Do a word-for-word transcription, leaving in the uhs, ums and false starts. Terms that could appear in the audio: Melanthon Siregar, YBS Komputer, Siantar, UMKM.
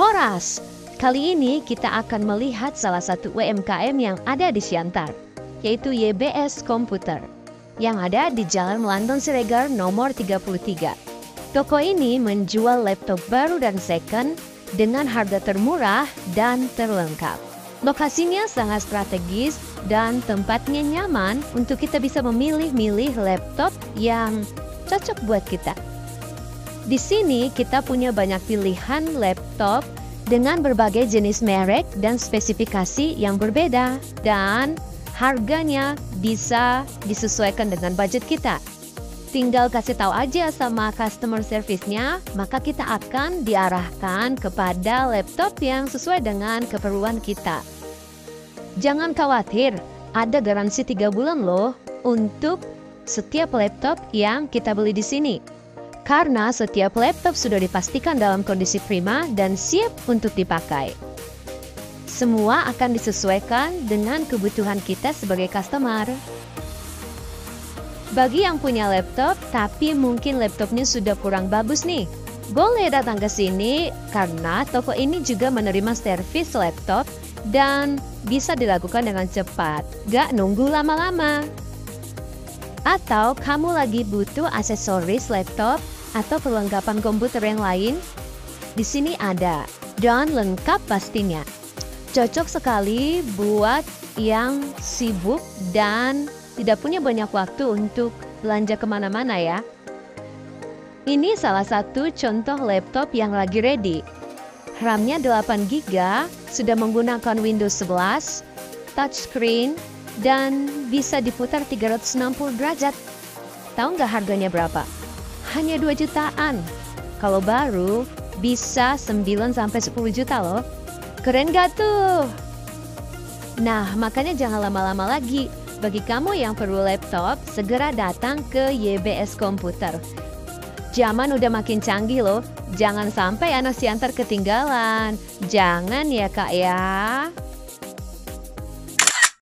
Horas. Kali ini kita akan melihat salah satu U M K M yang ada di Siantar, yaitu Y B S Komputer, yang ada di Jalan Melanthon Siregar nomor tiga puluh tiga. Toko ini menjual laptop baru dan second dengan harga termurah dan terlengkap. Lokasinya sangat strategis dan tempatnya nyaman untuk kita bisa memilih-milih laptop yang cocok buat kita. Di sini kita punya banyak pilihan laptop dengan berbagai jenis merek dan spesifikasi yang berbeda, dan harganya bisa disesuaikan dengan budget kita. Tinggal kasih tahu aja sama customer service-nya, maka kita akan diarahkan kepada laptop yang sesuai dengan keperluan kita. Jangan khawatir, ada garansi tiga bulan loh untuk setiap laptop yang kita beli di sini. Karena setiap laptop sudah dipastikan dalam kondisi prima dan siap untuk dipakai. Semua akan disesuaikan dengan kebutuhan kita sebagai customer. Bagi yang punya laptop, tapi mungkin laptopnya sudah kurang bagus nih, boleh datang ke sini karena toko ini juga menerima servis laptop dan bisa dilakukan dengan cepat, gak nunggu lama-lama. Atau kamu lagi butuh aksesoris laptop atau perlengkapan komputer yang lain? Di sini ada, dan lengkap pastinya. Cocok sekali buat yang sibuk dan tidak punya banyak waktu untuk belanja kemana-mana ya. Ini salah satu contoh laptop yang lagi ready. RAM-nya delapan giga, sudah menggunakan Windows sebelas, touchscreen, dan bisa diputar tiga ratus enam puluh derajat. Tahu nggak harganya berapa? Hanya dua jutaan. Kalau baru, bisa sembilan sampai sepuluh juta loh. Keren gak tuh? Nah, makanya jangan lama-lama lagi. Bagi kamu yang perlu laptop, segera datang ke Y B S Komputer. Zaman udah makin canggih loh, jangan sampai anak Siantar ketinggalan. Jangan ya kak ya.